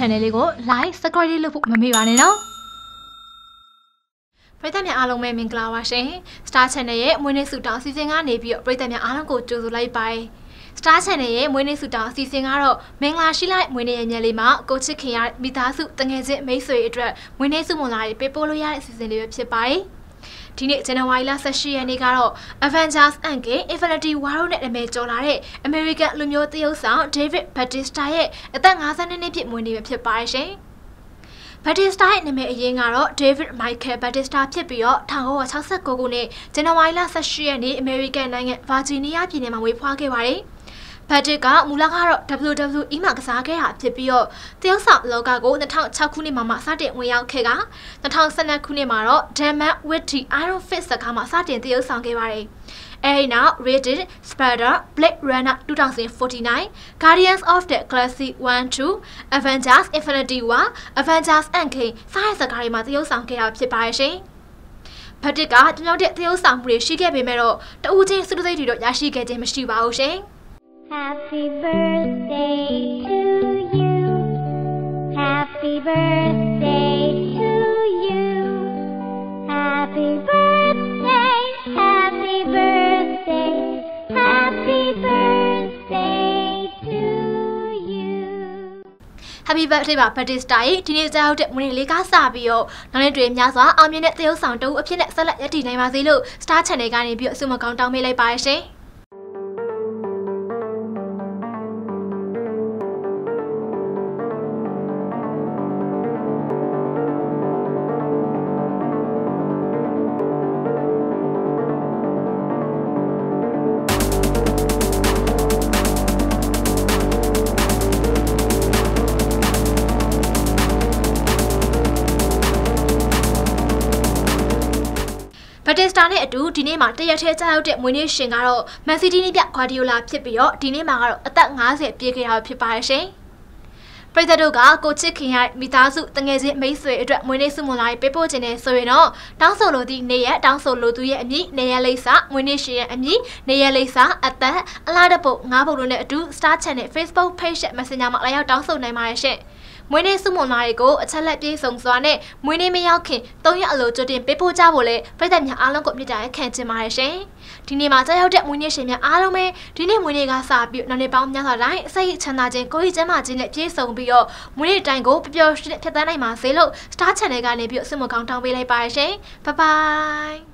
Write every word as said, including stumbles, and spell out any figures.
channel ကို like subscribe လုပ်ဖို့မမေ့ပါနဲ့နော်ပရိသတ်များအားလုံးပဲမင်္ဂလာပါရှင် Star Channel ရဲ့မွေးနေ့ဆုတောင်းအစီအစဉ်ကနေပြီးတော့ပရိသတ်များအားလုံးကိုကြိုဆိုလိုက်ပါတယ် Star Channel ရဲ့မွေးနေ့ဆုတောင်းအစီအစဉ်ကတော့မင်္ဂလာရှိလိုက်မွေးနေ့ရဲ့ညလေးမှာကိုချစ်ခင်ရမိသားစုတငယ်ချင်းမိတ်ဆွေအတွက်မွေးနေ့ဆုမွန်လာတွေပေးပို့လို့ရတဲ့အစီအစဉ်လေးပဲဖြစ်ပါတယ်ဒီနေ့ဇန်နဝါရီလ ၁၈ ရက်နေ့ကတော့ Avengers: Endgame Infinity War နဲ့နာမည်ကျော်လာတဲ့ American လူမျိုးသရုပ်ဆောင် David Batista ရဲ့အသက်၅၂နှစ်ပြည့်မွေးနေ့ပဲဖြစ်ပါရှင်။ Batista ရဲ့နာမည်အရင်းကတော့ David Michael Batista ဖြစ်ပြီးတော့၁၉၆၉ခုနှစ်ဇန်နဝါရီလ ၁၈ ရက်နေ့ American နိုင်ငံ Virginia ပြည်နယ်မှာမွေးဖွားခဲ့ပါတယ်။ Patrick ကမူလကတော့ W W E မှာကစားခဲ့တာဖြစ်ပြီးတော့တရုတ်ဆောင်လောကကို၂၀၀၆ခုနှစ်မှာမှစတင်ဝင်ရောက်ခဲ့က၂၀၁၂ခုနှစ်မှာတော့ Diamond with the Iron Fist ကမှစတင်တရုတ်ဆောင်ခဲ့ပါတယ်။အဲဒီနောက် Rated, Spider, Blade Runner twenty forty-nine, Guardians of the Galaxy one two, Avengers Infinity War, Avengers Endgame စတဲ့ဇာတ်ကားတွေမှာတရုတ်ဆောင်ခဲ့တာဖြစ်ပါရဲ့ရှင်။ Patrick ကတမျိုးတဲ့တရုတ်ဆောင်မှုတွေရှိခဲ့ပေမဲ့တော့တဦးချင်းစုစိတ်တွေတော့ရရှိခဲ့ခြင်းမရှိပါဘူးရှင်။ Happy birthday to you. Happy birthday to you. Happy birthday, happy birthday, happy birthday to you. Happy birthday ပါ Batista ဒီနေ့ကြောက်တဲ့မွေးနေ့လေးကစပြီးတော့နောက်နေ့တွေများစွာအောင်မြင်တဲ့သရုပ်ဆောင်တဦးအဖြစ်နဲ့ဆက်လက်ရည်တည်နိုင်ပါစေလို့ Star Channel ကနေပြီးအဆုမကောင်းတောင်းပေးလိုက်ပါရရှင်။ Batista နဲ့အတူဒီနေ့မှာတရက်ထဲကြောက်တဲ့မွေးနေ့ရှင်ကတော့ Man City နဲ့ပြ Guardiola ဖြစ်ပြီးတော့ဒီနေ့မှာကတော့အသက်၅၀ပြည့်ခဲ့တာဖြစ်ပါရဲ့ရှင်။ပရိသတ်တို့ကကိုချစ်ခင်ရမိသားစုတငယ်ချင်းမိတ်ဆွေအတွက်မွေးနေ့ဆုမွန်လာပေးပို့ခြင်းနဲ့ဆိုရင်တော့တောင်းဆိုလိုသည့်နေရက်တောင်းဆိုလိုသူရဲ့အမည်နေရက်လိပ်စာမွေးနေ့ရှင်ရဲ့အမည်နေရက်လိပ်စာအသက်အလားတပုတ်၅ပုံတို့နဲ့အတူ Star Channel Facebook Page နဲ့ Messenger မှာလာရောက်တောင်းဆိုနိုင်ပါရဲ့ရှင်။မွေးနေ့ဆုမွန်လာတွေကိုအချက်လက်ပြေဆုံးစွာနဲ့မွေးနေ့မရောက်ခင်၃ရက်အလိုကြိုတင်ပေးပို့ကြဖို့လဲပရိသတ်များအားလုံးကိုမြစ်တာရဲ့ခံချင်ပါတယ်ရှင်။ဒီနေ့မှာကြောက်ရောက်တဲ့မွေးနေ့ရှင်များအားလုံးပဲဒီနေ့မွေးနေ့ကစပြီးနောက်နေ့ပေါင်းများစွာတိုင်းအစိတ်ချမ်းသာခြင်းကိုယ်ရည်ကျန်းမာခြင်းနဲ့ပြေဆုံးပြီးတော့မွေးနေ့တိုင်းကိုပျော်ပျော်ရွှင်ရွှင်ဖြတ်သန်းနိုင်ပါစေလို့ Star Channel ကနေပြီးအဆုမကောင်းတောင်းပေးလိုက်ပါတယ်ရှင်။ Bye bye